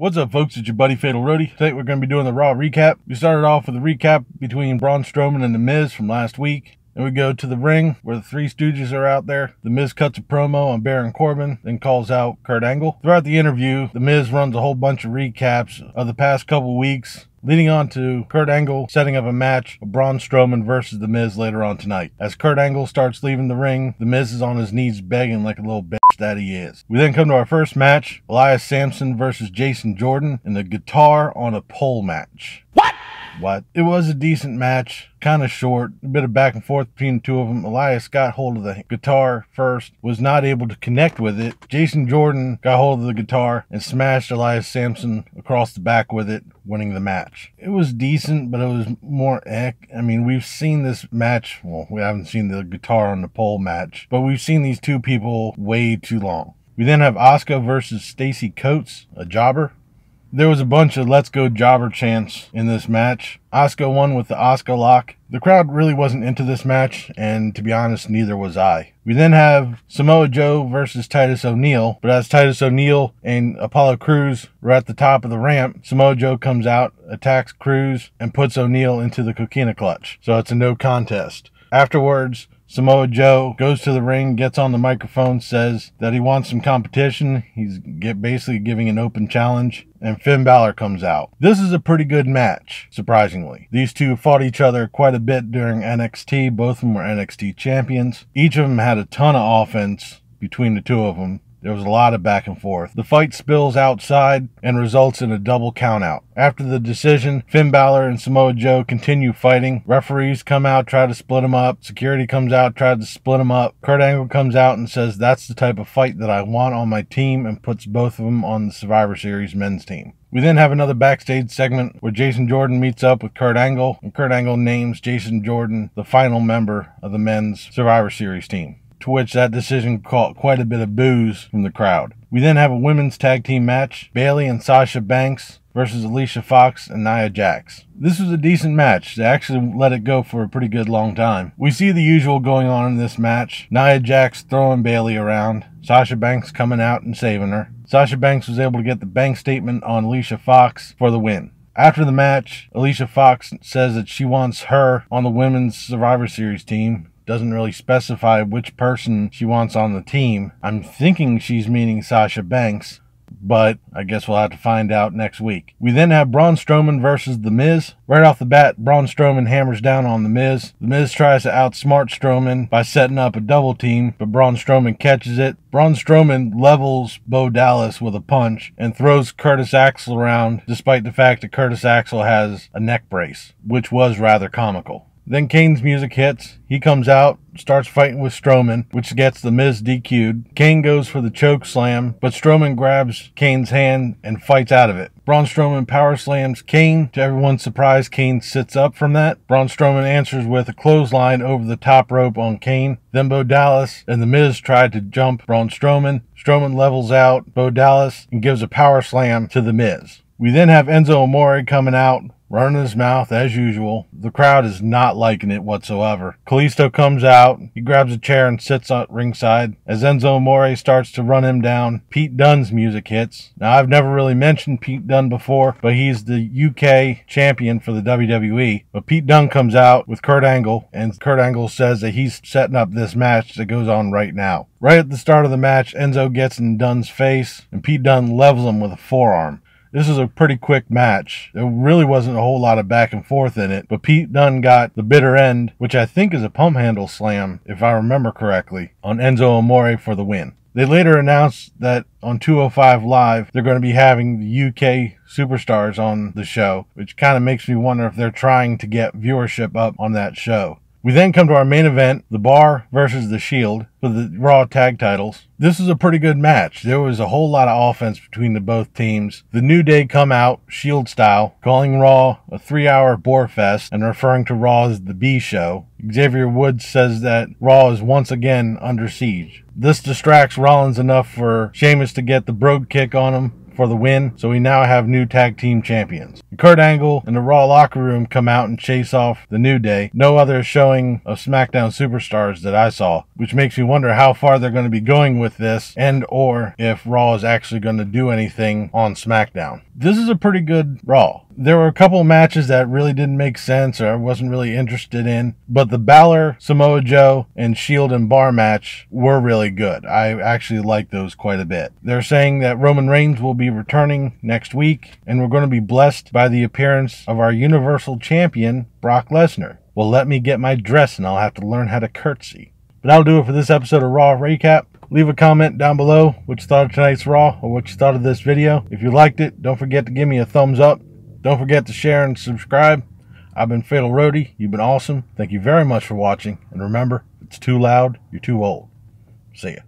What's up, folks? It's your buddy Fatal Roadie. Today we're going to be doing the Raw recap. We started off with a recap between Braun Strowman and The Miz from last week. Then we go to the ring where the Three Stooges are out there. The Miz cuts a promo on Baron Corbin, then calls out Kurt Angle. Throughout the interview, The Miz runs a whole bunch of recaps of the past couple weeks, leading on to Kurt Angle setting up a match of Braun Strowman versus The Miz later on tonight. As Kurt Angle starts leaving the ring, The Miz is on his knees begging like a little bitch that he is. We then come to our first match, Elias Samson versus Jason Jordan in the guitar on a pole match. What? It was a decent match, kind of short, a bit of back and forth between the two of them. Elias got hold of the guitar first, was not able to connect with it. Jason Jordan got hold of the guitar and smashed Elias Samson across the back with it, winning the match. It was decent, but it was more I mean, we've seen this match, well, we haven't seen the guitar on the pole match, but we've seen these two people way too long. We then have Asuka versus Stacy Coates, a jobber. There was a bunch of let's go jobber chants in this match. Asuka won with the Asuka lock. The crowd really wasn't into this match, and to be honest, neither was I. We then have Samoa Joe versus Titus O'Neil, but as Titus O'Neil and Apollo Crews were at the top of the ramp, Samoa Joe comes out, attacks Crews, and puts O'Neil into the Coquina clutch. So it's a no contest. Afterwards, Samoa Joe goes to the ring, gets on the microphone, says that he wants some competition. He's basically giving an open challenge, and Finn Balor comes out. This is a pretty good match, surprisingly. These two fought each other quite a bit during NXT. Both of them were NXT champions. Each of them had a ton of offense between the two of them. There was a lot of back and forth. The fight spills outside and results in a double countout. After the decision, Finn Balor and Samoa Joe continue fighting. Referees come out, try to split them up. Security comes out, tries to split them up. Kurt Angle comes out and says, "That's the type of fight that I want on my team," and puts both of them on the Survivor Series men's team. We then have another backstage segment where Jason Jordan meets up with Kurt Angle, and Kurt Angle names Jason Jordan the final member of the men's Survivor Series team, to which that decision caught quite a bit of boos from the crowd. We then have a women's tag team match, Bayley and Sasha Banks versus Alicia Fox and Nia Jax. This was a decent match. They actually let it go for a pretty good long time. We see the usual going on in this match, Nia Jax throwing Bayley around, Sasha Banks coming out and saving her. Sasha Banks was able to get the bank statement on Alicia Fox for the win. After the match, Alicia Fox says that she wants her on the women's Survivor Series team. Doesn't really specify which person she wants on the team. I'm thinking she's meaning Sasha Banks, but I guess we'll have to find out next week. We then have Braun Strowman versus The Miz. Right off the bat, Braun Strowman hammers down on The Miz. The Miz tries to outsmart Strowman by setting up a double team, but Braun Strowman catches it. Braun Strowman levels Bo Dallas with a punch and throws Curtis Axel around, despite the fact that Curtis Axel has a neck brace, which was rather comical. Then Kane's music hits. He comes out, starts fighting with Strowman, which gets The Miz DQ'd. Kane goes for the choke slam, but Strowman grabs Kane's hand and fights out of it. Braun Strowman power slams Kane. To everyone's surprise, Kane sits up from that. Braun Strowman answers with a clothesline over the top rope on Kane. Then Bo Dallas and The Miz tried to jump Braun Strowman. Strowman levels out Bo Dallas and gives a power slam to The Miz. We then have Enzo Amore coming out, running his mouth as usual. The crowd is not liking it whatsoever. Kalisto comes out. He grabs a chair and sits at ringside. As Enzo Amore starts to run him down, Pete Dunne's music hits. Now, I've never really mentioned Pete Dunne before, but he's the UK champion for the WWE. But Pete Dunne comes out with Kurt Angle, and Kurt Angle says that he's setting up this match that goes on right now. Right at the start of the match, Enzo gets in Dunne's face, and Pete Dunne levels him with a forearm. This is a pretty quick match. There really wasn't a whole lot of back and forth in it, but Pete Dunne got the bitter end, which I think is a pump handle slam, if I remember correctly, on Enzo Amore for the win. They later announced that on 205 Live, they're going to be having the UK superstars on the show, which kind of makes me wonder if they're trying to get viewership up on that show. We then come to our main event, The Bar versus The Shield for the Raw tag titles. This is a pretty good match. There was a whole lot of offense between the both teams. The New Day come out, Shield style, calling Raw a 3-hour bore fest and referring to Raw as the B show. Xavier Woods says that Raw is once again under siege. This distracts Rollins enough for Sheamus to get the brogue kick on him for the win, so we now have new tag team champions. And Kurt Angle and the Raw locker room come out and chase off the New Day. No other showing of SmackDown superstars that I saw, which makes me wonder how far they're going to be going with this, and or if Raw is actually going to do anything on SmackDown. This is a pretty good Raw. There were a couple matches that really didn't make sense or I wasn't really interested in, but the Balor, Samoa Joe, and Shield and Bar match were really good. I actually liked those quite a bit. They're saying that Roman Reigns will be returning next week, and we're going to be blessed by the appearance of our Universal Champion, Brock Lesnar. Well, let me get my dress and I'll have to learn how to curtsy. But that'll do it for this episode of Raw Recap. Leave a comment down below what you thought of tonight's Raw or what you thought of this video. If you liked it, don't forget to give me a thumbs up. Don't forget to share and subscribe. I've been Fatal Roadie. You've been awesome. Thank you very much for watching. And remember, if it's too loud, you're too old. See ya.